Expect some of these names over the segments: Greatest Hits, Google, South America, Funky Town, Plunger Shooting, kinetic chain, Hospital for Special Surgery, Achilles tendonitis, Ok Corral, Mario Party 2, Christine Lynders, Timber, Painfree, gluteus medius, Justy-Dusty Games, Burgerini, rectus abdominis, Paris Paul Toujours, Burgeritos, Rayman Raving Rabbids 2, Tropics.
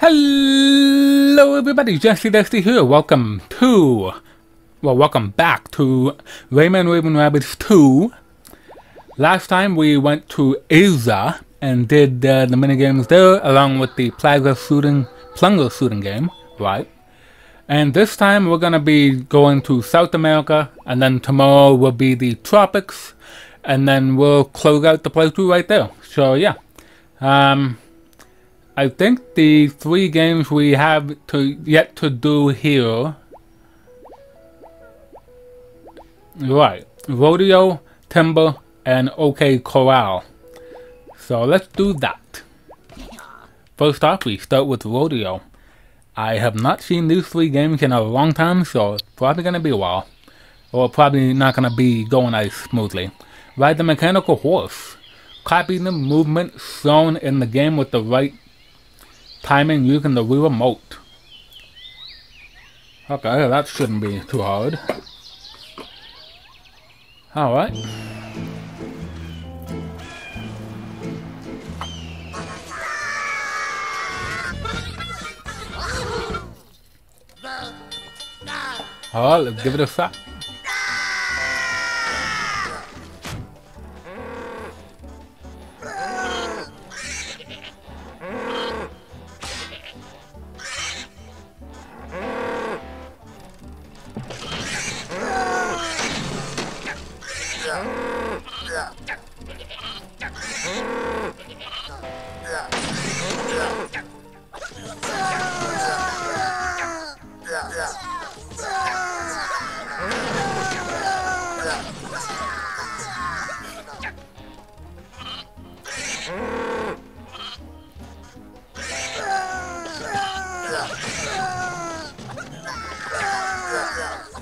Hello everybody, Justy-Dusty here. Welcome back to Rayman Raving Rabbids 2. Last time we went to Asia and did the minigames there along with the plunger shooting game, right? And this time we're gonna be going to South America, and then tomorrow will be the tropics, and then we'll close out the playthrough right there. So yeah, I think the three games we have yet to do here, right, Rodeo, Timber, and OK Corral. So let's do that. First off, we start with Rodeo. I have not seen these three games in a long time, so it's probably going to be a while. Or probably not going to be going as smoothly. Ride the mechanical horse. Copy the movement shown in the game with the right timing using the Wii remote. Okay, that shouldn't be too hard. Alright. Alright, let's give it a shot.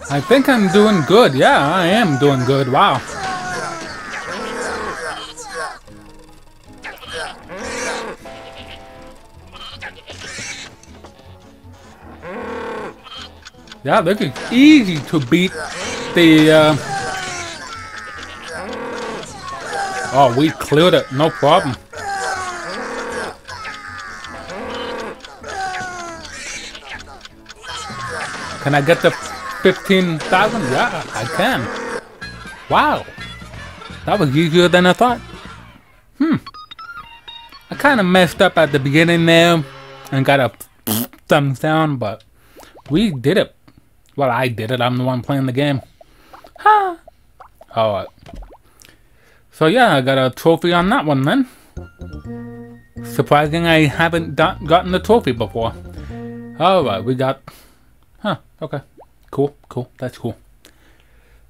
I think I'm doing good. Yeah, I am doing good. Wow. Yeah, this is easy to beat the... Oh, we cleared it. No problem. Can I get the 15,000? Yeah, I can. Wow. That was easier than I thought. I kind of messed up at the beginning there and got a thumbs down, but we did it. Well, I did it. I'm the one playing the game. Ha! Alright. So yeah, I got a trophy on that one then. Surprising I haven't gotten the trophy before. Alright, we got... Huh, okay. Cool, that's cool.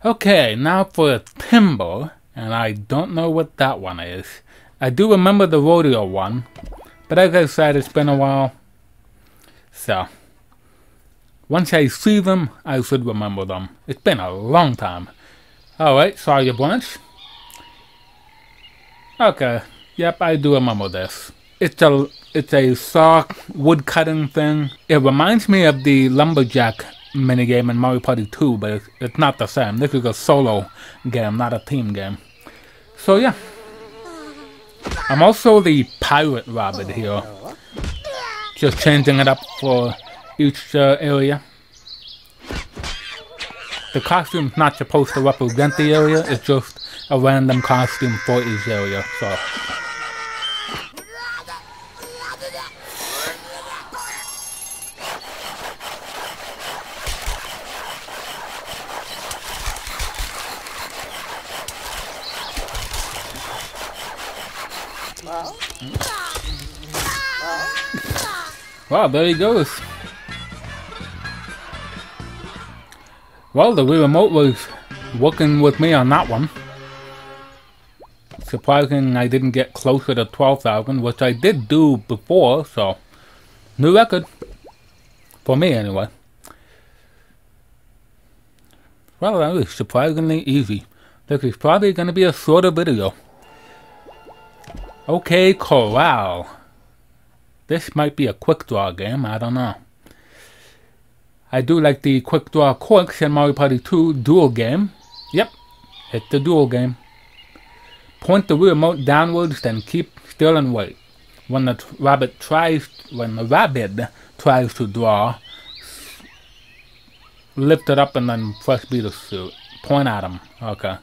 Okay, now for Timber, and I don't know what that one is. I do remember the Rodeo one, but as I said, it's been a while. So, once I see them, I should remember them. It's been a long time. Alright, saw your branch. Okay, yep, I do remember this. It's a saw wood cutting thing. It reminds me of the Lumberjack minigame in Mario Party 2, but it's not the same. This is a solo game, not a team game. So yeah, I'm also the pirate rabbit here, just changing it up for each area. The costume's not supposed to represent the area, it's just a random costume for each area, so... Wow, there he goes. Well, the Wii remote was working with me on that one. Surprising I didn't get closer to 12,000, which I did do before, so... New record. For me, anyway. Well, that was surprisingly easy. This is probably going to be a shorter video. Okay, Corral. This might be a quick draw game, I don't know. I do like the quick draw quirks in Mario Party 2 dual game. Yep, it's the dual game. Point the Wii remote downwards, then keep still and wait. when the rabbit tries to draw, lift it up and then press B to shoot. Point at him. Okay.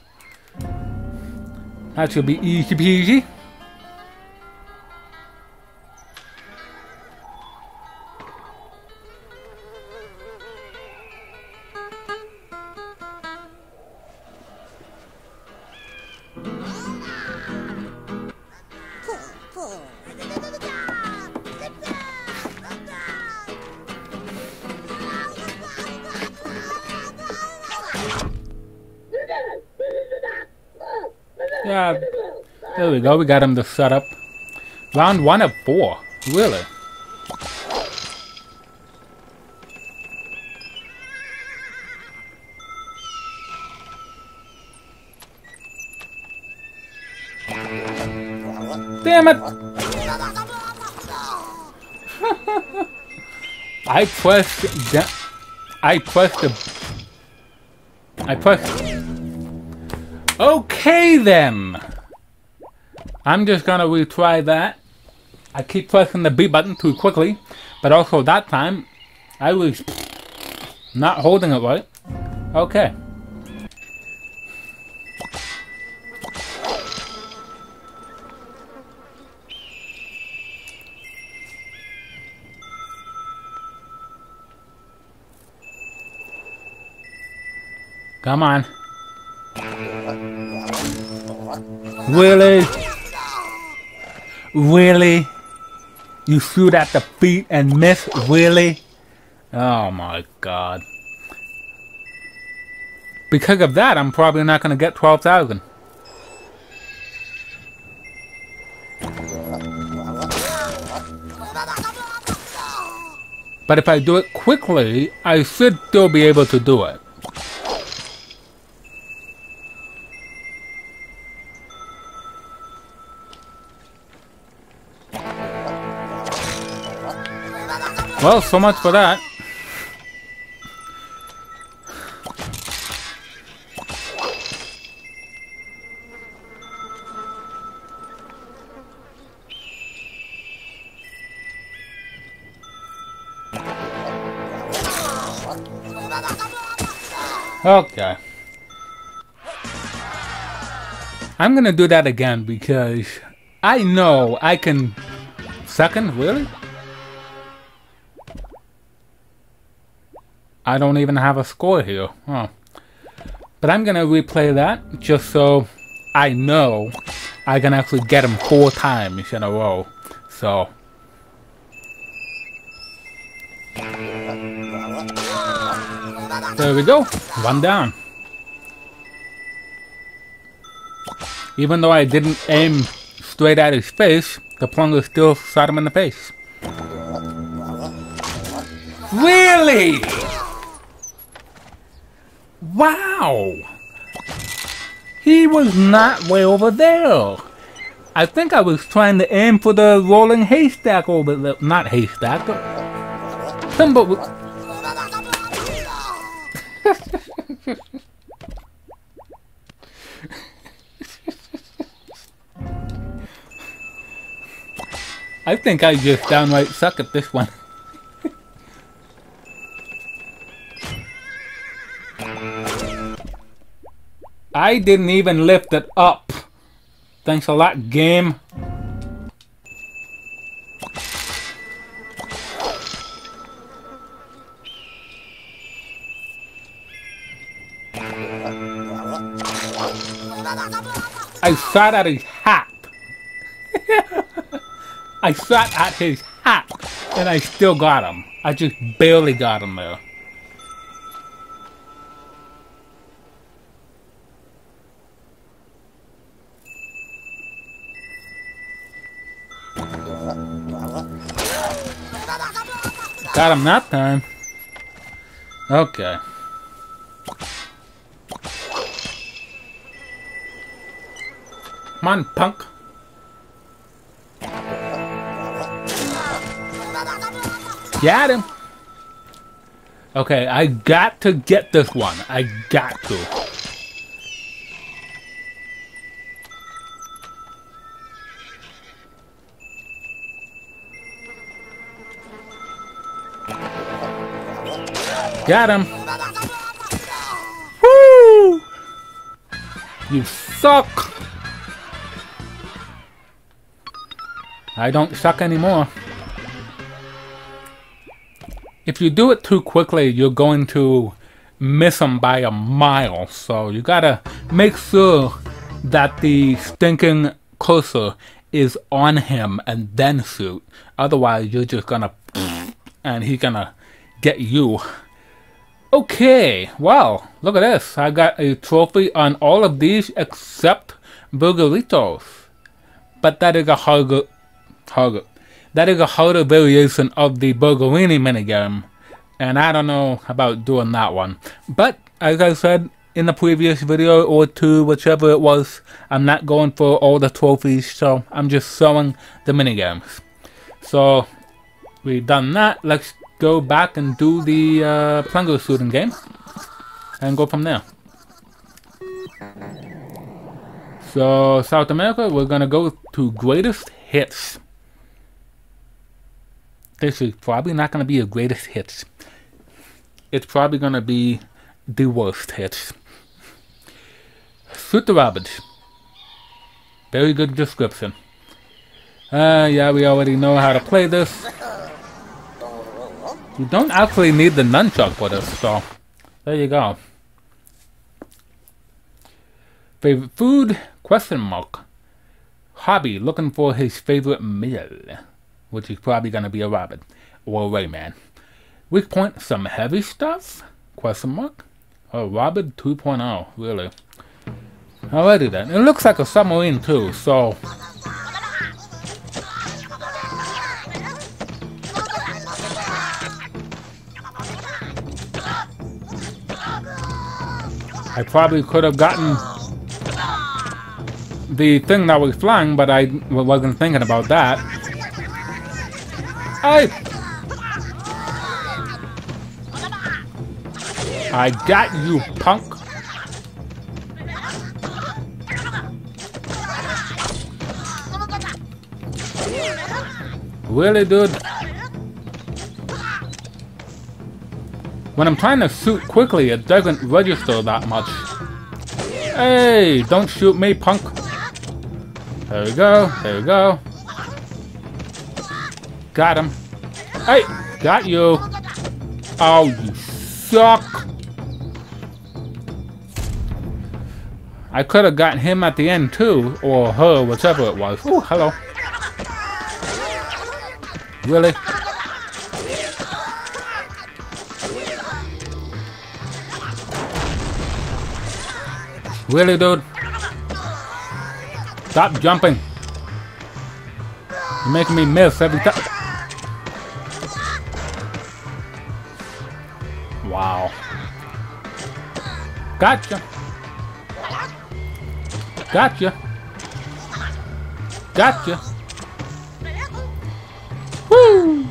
That should be easy peasy. Yeah, there we go, we got him to set up. Round 1 of 4, really? Damn it! I pressed. Okay then! I'm just gonna retry that. I keep pressing the B button too quickly, but also that time, I was not holding it right. Okay. Come on. Really? Really? You shoot at the feet and miss? Really? Oh my god. Because of that, I'm probably not gonna get 12,000. But if I do it quickly, I should still be able to do it. Well, so much for that. Okay. I'm gonna do that again because I know I can... Second, really? I don't even have a score here, huh. But I'm gonna replay that just so I know I can actually get him 4 times in a row, so. There we go, 1 down. Even though I didn't aim straight at his face, the plunge still shot him in the face. Really? Wow! He was not way over there! I think I was trying to aim for the rolling haystack over there. Not haystack. Timber... I think I just downright suck at this one. I didn't even lift it up. Thanks a lot, game. I shot at his hat. I shot at his hat, and I still got him. I just barely got him there. Got him that time. Okay. Come on, punk. Got him. Okay, I got to get this one. I got to. Got him! Woo! You suck! I don't suck anymore. If you do it too quickly, you're going to miss them by a mile. So you gotta make sure that the stinking cursor is on him and then shoot. Otherwise, you're just gonna... and he's gonna get you. Okay, wow, look at this. I got a trophy on all of these except Burgeritos. But that is a harder variation of the Burgerini minigame, and I don't know about doing that one. But as I said in the previous video or two, whichever it was, I'm not going for all the trophies, so I'm just showing the minigames. So we've done that. Let's go back and do the Plunger shooting game and go from there. So South America, we're gonna go to Greatest Hits. This is probably not gonna be a Greatest Hits. It's probably gonna be the Worst Hits. Shoot the Rabbids. Very good description. Yeah, we already know how to play this. You don't actually need the nunchuck for this, so there you go. Favorite food? Question mark. Hobby, looking for his favorite meal, which is probably gonna be a rabbit or a Rayman. Weak point, some heavy stuff? Question mark. A Rabbid 2.0, really. Alrighty then. It looks like a submarine too, so I probably could have gotten the thing that was flying, but I wasn't thinking about that. I got you, punk. Really, dude? When I'm trying to shoot quickly, it doesn't register that much. Hey, don't shoot me, punk. There we go, there we go. Got him. Hey, got you. Oh, you suck. I could have gotten him at the end too, or her, whichever it was. Oh, hello. Really? Really, dude? Stop jumping. You're making me miss every time. Wow. Gotcha. Gotcha. Gotcha. Woo!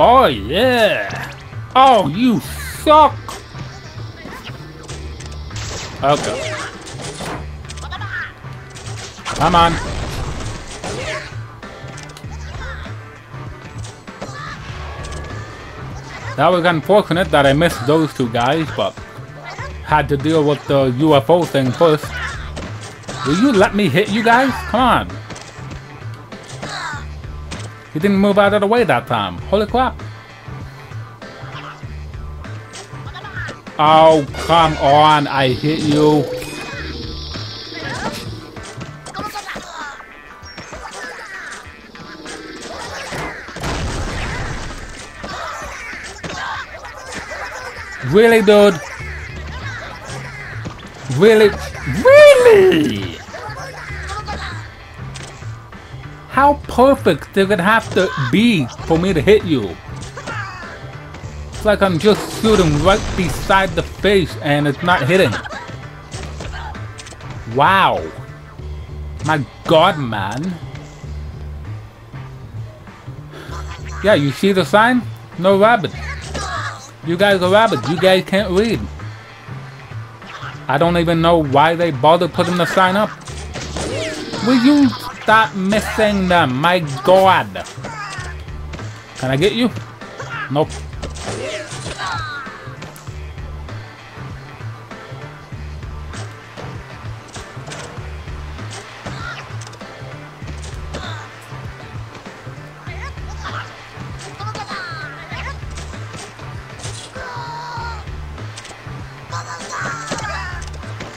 Oh, yeah. Oh, you suck. Okay. Come on. That was unfortunate that I missed those two guys, but had to deal with the UFO thing first. Will you let me hit you guys? Come on. He didn't move out of the way that time. Holy crap. Oh, come on, I hit you. Really, dude? Really? Really? How perfect does it have to be for me to hit you? It's like I'm just shooting right beside the face and it's not hitting. Wow. My God, man. Yeah, you see the sign? No rabbit. You guys are rabbits. You guys can't read. I don't even know why they bothered putting the sign up. Will you stop missing them? My God. Can I get you? Nope.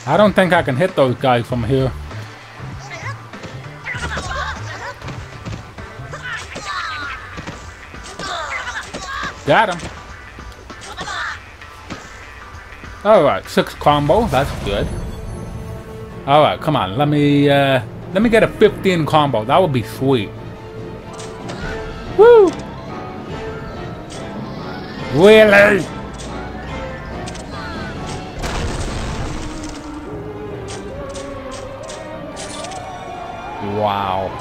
I don't think I can hit those guys from here. Got him. Alright, 6 combo, that's good. Alright, come on, let me get a 15 combo, that would be sweet. Woo! Really? Wow.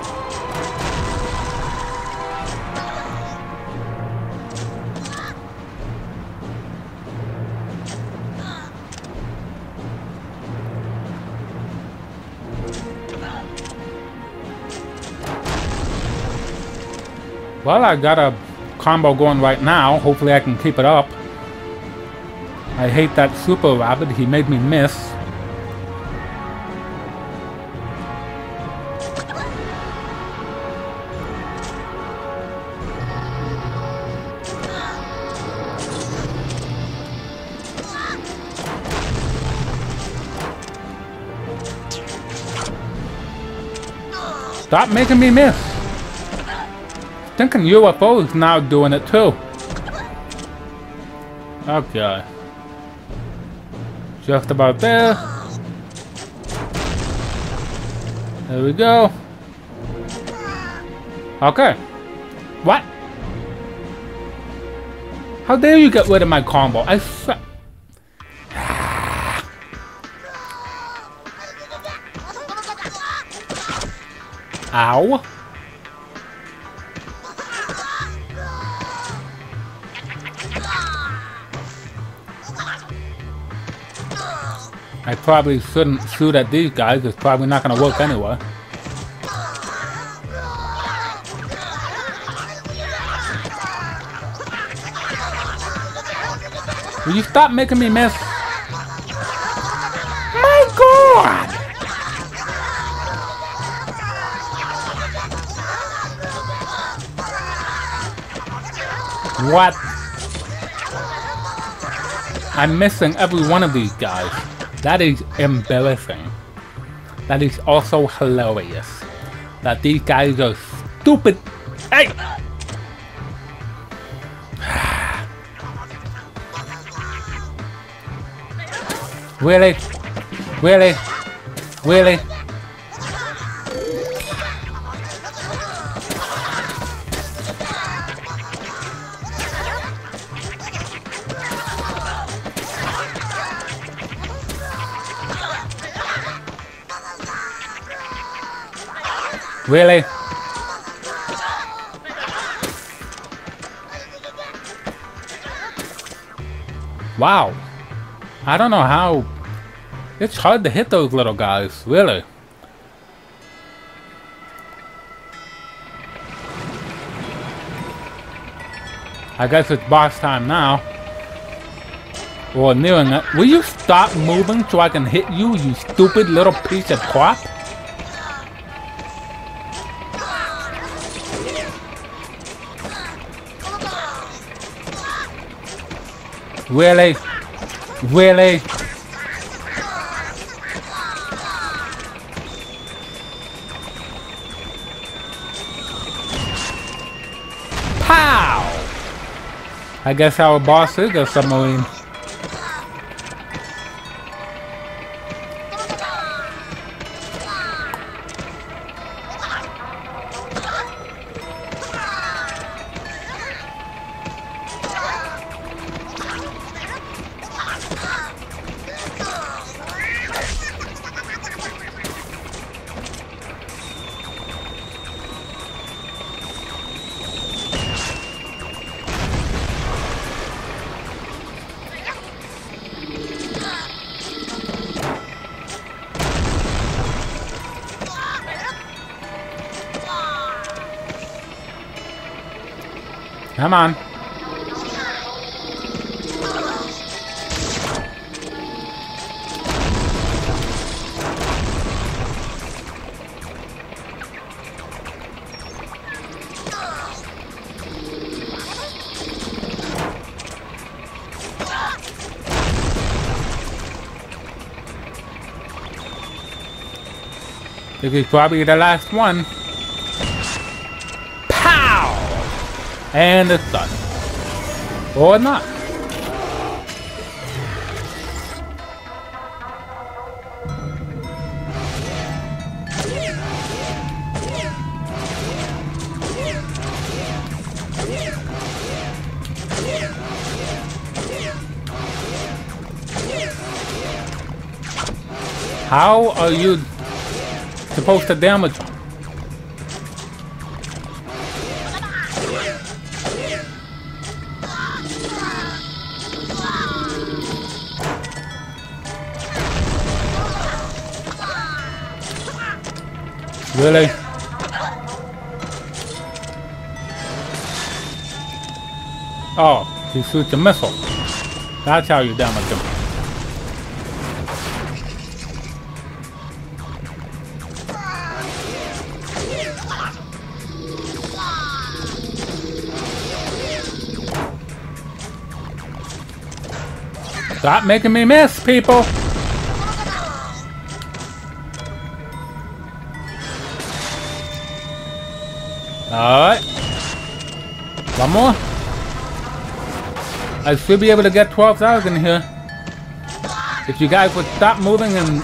Well, I got a combo going right now. Hopefully I can keep it up. I hate that super rabbit. He made me miss. Stop making me miss. Thinking UFO is now doing it too. Okay. Just about there. There we go. Okay. What? How dare you get rid of my combo? I suck. Ow. I probably shouldn't shoot at these guys, it's probably not gonna work anyway. Will you stop making me miss? My God! What? I'm missing every one of these guys. That is embarrassing. That is also hilarious. That these guys are stupid. Hey! Really? Really? Really? Really? Wow. I don't know how. It's hard to hit those little guys, really. I guess it's boss time now. Or nearing it. Will you stop moving so I can hit you, you stupid little piece of crap? Really? Really? Pow! I guess our boss is a submarine. Come on. This is probably the last one. Pow! And it's done. Or not. How are you supposed to damage him? Really? Oh, he shoots a missile. That's how you damage him. Stop making me miss, people! Alright. One more. I should be able to get 12,000 here. If you guys would stop moving and...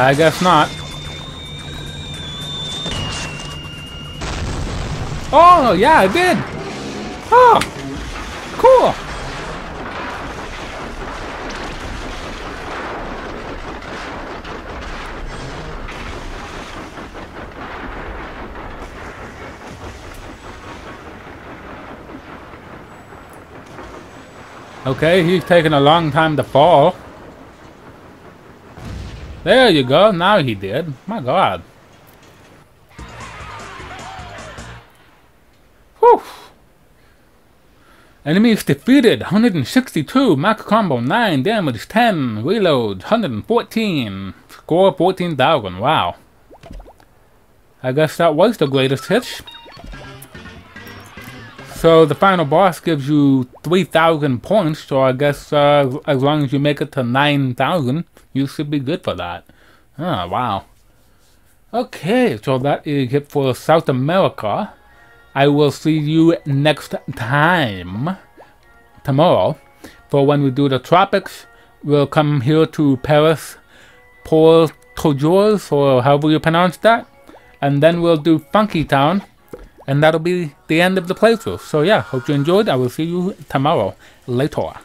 I guess not. Oh, yeah, I did. Oh, cool. Okay, he's taking a long time to fall. There you go, now he did. My god. Whew. Enemies defeated, 162. Max combo 9, damage 10, reload 114. Score 14,000, wow. I guess that was the greatest hit. So the final boss gives you 3,000 points, so I guess as long as you make it to 9,000, you should be good for that. Ah, oh, wow. Okay, so that is it for South America. I will see you next time, tomorrow, for when we do the tropics. We'll come here to Paris Paul Toujours, or however you pronounce that. And then we'll do Funky Town. And that'll be the end of the playthrough. So yeah, hope you enjoyed. I will see you tomorrow. Later.